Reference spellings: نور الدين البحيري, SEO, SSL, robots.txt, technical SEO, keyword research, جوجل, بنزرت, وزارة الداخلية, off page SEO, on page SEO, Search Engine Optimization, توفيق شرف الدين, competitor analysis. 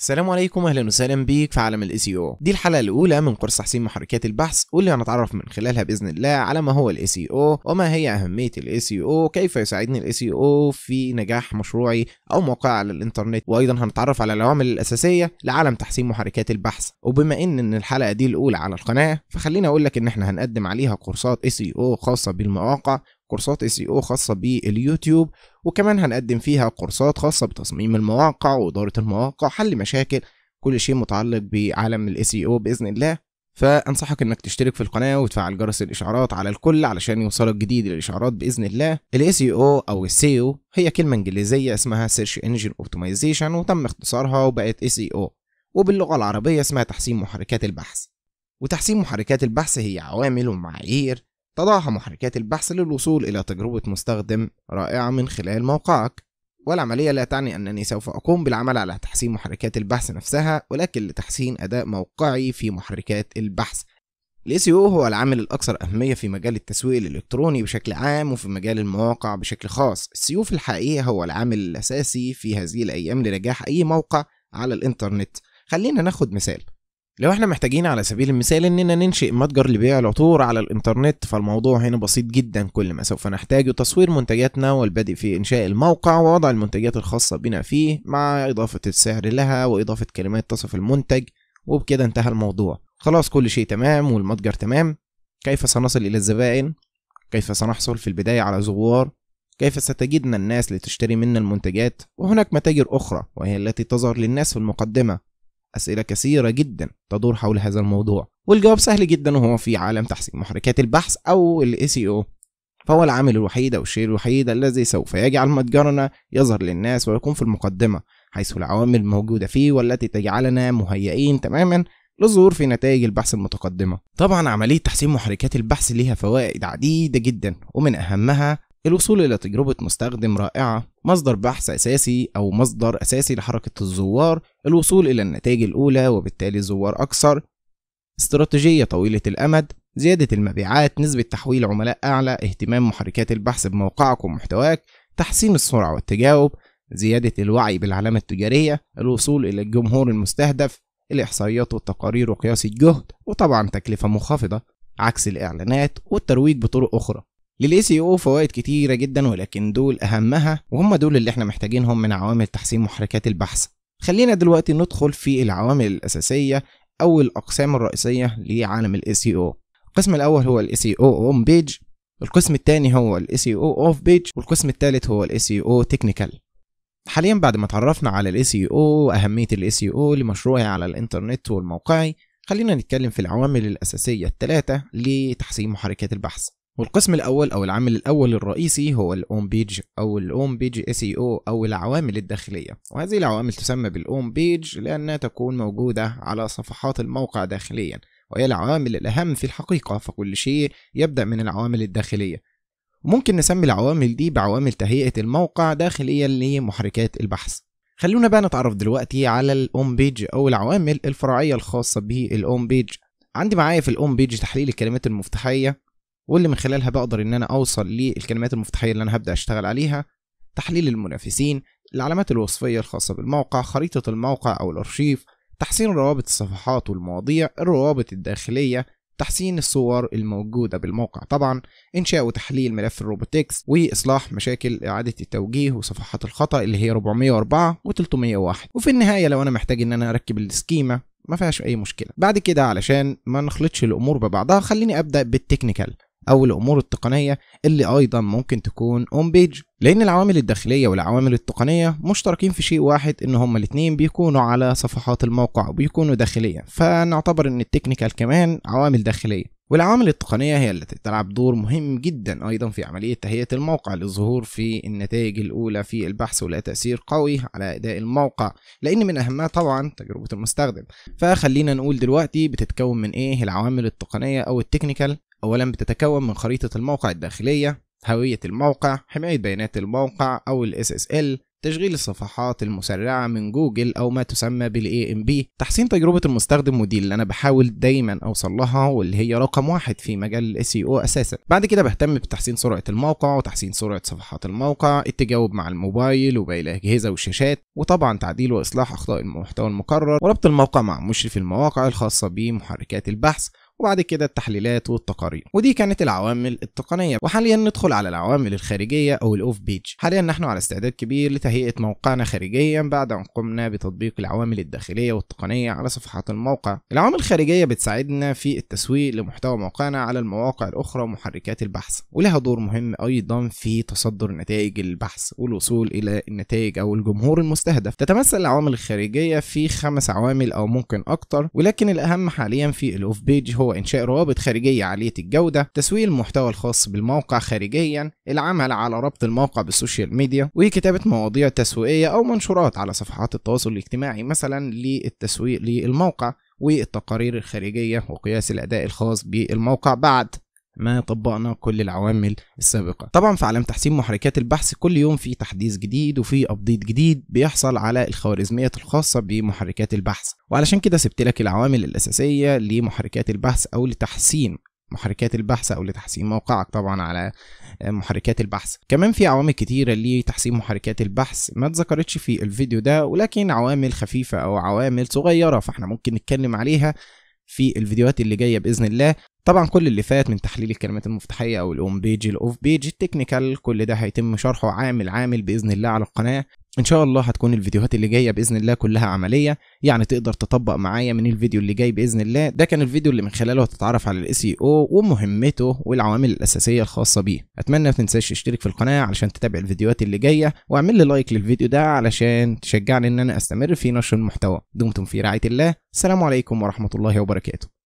السلام عليكم، اهلا وسهلا بيك في عالم الاس اي او. دي الحلقه الاولى من قرص تحسين محركات البحث، واللي هنتعرف من خلالها باذن الله على ما هو الاس اي او وما هي اهميه الاس اي او، كيف يساعدني الاس اي او في نجاح مشروعي او موقعي على الانترنت، وايضا هنتعرف على العوامل الاساسيه لعالم تحسين محركات البحث. وبما ان الحلقه دي الاولى على القناه، فخليني اقول لك ان احنا هنقدم عليها كورسات اس اي او خاصه بالمواقع، كورسات SEO خاصة باليوتيوب، وكمان هنقدم فيها كورسات خاصة بتصميم المواقع وإدارة المواقع، حل مشاكل، كل شيء متعلق بعالم الSEO بإذن الله. فأنصحك إنك تشترك في القناة وتفعل جرس الإشعارات على الكل علشان يوصلك جديد الإشعارات بإذن الله. الSEO أو السيو هي كلمة إنجليزية اسمها Search Engine Optimization، وتم اختصارها وبقت SEO، وباللغة العربية اسمها تحسين محركات البحث. وتحسين محركات البحث هي عوامل ومعايير تضعها محركات البحث للوصول إلى تجربة مستخدم رائعة من خلال موقعك. والعملية لا تعني أنني سوف أقوم بالعمل على تحسين محركات البحث نفسها، ولكن لتحسين أداء موقعي في محركات البحث. ال SEO هو العامل الأكثر أهمية في مجال التسويق الإلكتروني بشكل عام، وفي مجال المواقع بشكل خاص. السيو في الحقيقة هو العامل الأساسي في هذه الأيام لنجاح أي موقع على الإنترنت. خلينا ناخد مثال. لو احنا محتاجين على سبيل المثال اننا ننشئ متجر لبيع العطور على الانترنت، فالموضوع هنا بسيط جدا. كل ما سوف نحتاجه تصوير منتجاتنا والبدء في انشاء الموقع ووضع المنتجات الخاصة بنا فيه، مع اضافة السعر لها واضافة كلمات تصف المنتج، وبكده انتهى الموضوع. خلاص كل شيء تمام والمتجر تمام. كيف سنصل الى الزبائن؟ كيف سنحصل في البداية على زوار؟ كيف ستجدنا الناس لتشتري منا المنتجات؟ وهناك متاجر اخرى وهي التي تظهر للناس في المقدمة. أسئلة كثيرة جدا تدور حول هذا الموضوع، والجواب سهل جدا، وهو في عالم تحسين محركات البحث أو ال SEO. فهو العامل الوحيد أو الشيء الوحيد الذي سوف يجعل متجرنا يظهر للناس ويكون في المقدمة، حيث العوامل موجودة فيه والتي تجعلنا مهيئين تماما للظهور في نتائج البحث المتقدمة. طبعا عملية تحسين محركات البحث لها فوائد عديدة جدا، ومن أهمها الوصول إلى تجربة مستخدم رائعة، مصدر بحث أساسي أو مصدر أساسي لحركة الزوار، الوصول إلى النتائج الأولى وبالتالي زوار أكثر، استراتيجية طويلة الأمد، زيادة المبيعات، نسبة تحويل عملاء أعلى، اهتمام محركات البحث بموقعك ومحتواك، تحسين السرعة والتجاوب، زيادة الوعي بالعلامة التجارية، الوصول إلى الجمهور المستهدف، الإحصائيات والتقارير وقياس الجهد، وطبعا تكلفة منخفضة عكس الإعلانات والترويج بطرق أخرى. لل SEO فوائد كتيرة جدا، ولكن دول أهمها، وهم دول اللي احنا محتاجينهم من عوامل تحسين محركات البحث. خلينا دلوقتي ندخل في العوامل الأساسية أو الأقسام الرئيسية لعالم ال SEO. القسم الأول هو ال SEO on page، القسم الثاني هو ال SEO off page، والقسم الثالث هو ال SEO technical. حاليا بعد ما تعرفنا على ال SEO وأهمية ال SEO لمشروعي على الإنترنت والموقعي، خلينا نتكلم في العوامل الأساسية الثلاثة لتحسين محركات البحث. والقسم الأول أو العامل الأول الرئيسي هو الأون بيج أو الأون بيج SEO أو العوامل الداخلية. وهذه العوامل تسمى بالأون بيج لأنها تكون موجودة على صفحات الموقع داخليا، وهي العوامل الأهم في الحقيقة، فكل شيء يبدأ من العوامل الداخلية. ممكن نسمي العوامل دي بعوامل تهيئة الموقع داخليا لمحركات البحث. خلونا بقى نتعرف دلوقتي على الأون بيج أو العوامل الفرعية الخاصة بالأون بيج. عندي معايا في الأون بيج تحليل الكلمات المفتاحية، واللي من خلالها بقدر ان انا اوصل للكلمات المفتاحيه اللي انا هبدا اشتغل عليها، تحليل المنافسين، العلامات الوصفيه الخاصه بالموقع، خريطه الموقع او الارشيف، تحسين روابط الصفحات والمواضيع، الروابط الداخليه، تحسين الصور الموجوده بالموقع، طبعا انشاء وتحليل ملف الروبوتكس، واصلاح مشاكل اعاده التوجيه وصفحات الخطا اللي هي 404 و301. وفي النهايه لو انا محتاج ان انا اركب السكيمه ما فيهاش اي مشكله. بعد كده علشان ما نخلطش الامور ببعضها، خليني ابدا بالتكنيكال أو الأمور التقنية اللي أيضا ممكن تكون on page، لأن العوامل الداخلية والعوامل التقنية مشتركين في شيء واحد، إن هما الاتنين بيكونوا على صفحات الموقع وبيكونوا داخلية، فنعتبر إن التكنيكال كمان عوامل داخلية. والعوامل التقنية هي التي تلعب دور مهم جدا أيضا في عملية تهيئة الموقع للظهور في النتائج الأولى في البحث، ولها تأثير قوي على أداء الموقع، لأن من أهمها طبعا تجربة المستخدم. فخلينا نقول دلوقتي بتتكون من إيه العوامل التقنية أو التكنيكال. أولا بتتكون من خريطة الموقع الداخلية، هوية الموقع، حماية بيانات الموقع أو ال SSL، تشغيل الصفحات المسرعة من جوجل أو ما تسمى بالاي ام بي، تحسين تجربة المستخدم، ودي اللي أنا بحاول دايما أوصل لها واللي هي رقم واحد في مجال الاس اي او أساسا. بعد كده بهتم بتحسين سرعة الموقع وتحسين سرعة صفحات الموقع، التجاوب مع الموبايل وباقي الأجهزة والشاشات، وطبعا تعديل وإصلاح أخطاء المحتوى المكرر، وربط الموقع مع مشرف المواقع الخاصة بمحركات البحث، وبعد كده التحليلات والتقارير. ودي كانت العوامل التقنية، وحاليا ندخل على العوامل الخارجية أو الأوف بيج. حاليا نحن على استعداد كبير لتهيئة موقعنا خارجيا بعد أن قمنا بتطبيق العوامل الداخلية والتقنية على صفحات الموقع. العوامل الخارجية بتساعدنا في التسويق لمحتوى موقعنا على المواقع الأخرى ومحركات البحث، ولها دور مهم أيضا في تصدر نتائج البحث والوصول إلى النتائج أو الجمهور المستهدف. تتمثل العوامل الخارجية في 5 عوامل أو ممكن أكتر، ولكن الأهم حاليا في الأوف بيج هو إنشاء روابط خارجية عالية الجودة، تسويق المحتوى الخاص بالموقع خارجيا، العمل على ربط الموقع بالسوشيال ميديا، وكتابة مواضيع تسويقية أو منشورات على صفحات التواصل الاجتماعي مثلا للتسويق للموقع، والتقارير الخارجية وقياس الأداء الخاص بالموقع بعد ما طبقنا كل العوامل السابقة. طبعا في عالم تحسين محركات البحث كل يوم في تحديث جديد وفي ابديت جديد بيحصل على الخوارزميات الخاصة بمحركات البحث، وعلشان كده سبت لك العوامل الأساسية لمحركات البحث أو لتحسين محركات البحث أو لتحسين موقعك طبعا على محركات البحث. كمان في عوامل كتيرة لتحسين محركات البحث ما اتذكرتش في الفيديو ده، ولكن عوامل خفيفة أو عوامل صغيرة فاحنا ممكن نتكلم عليها في الفيديوهات اللي جاية بإذن الله. طبعا كل اللي فات من تحليل الكلمات المفتاحية أو الأون بيج الأوف بيج التكنيكال كل ده هيتم شرحه عامل عامل بإذن الله على القناة. إن شاء الله هتكون الفيديوهات اللي جاية بإذن الله كلها عملية، يعني تقدر تطبق معايا من الفيديو اللي جاي بإذن الله. ده كان الفيديو اللي من خلاله هتتعرف على الاس اي او ومهمته والعوامل الأساسية الخاصة بيه. أتمنى ما تنساش تشترك في القناة علشان تتابع الفيديوهات اللي جاية، واعمل لي لايك للفيديو ده علشان تشجعني إن أنا أستمر في نشر المحتوى. دمتم في رعاية الله، السلام عليكم ورحمة الله وبركاته.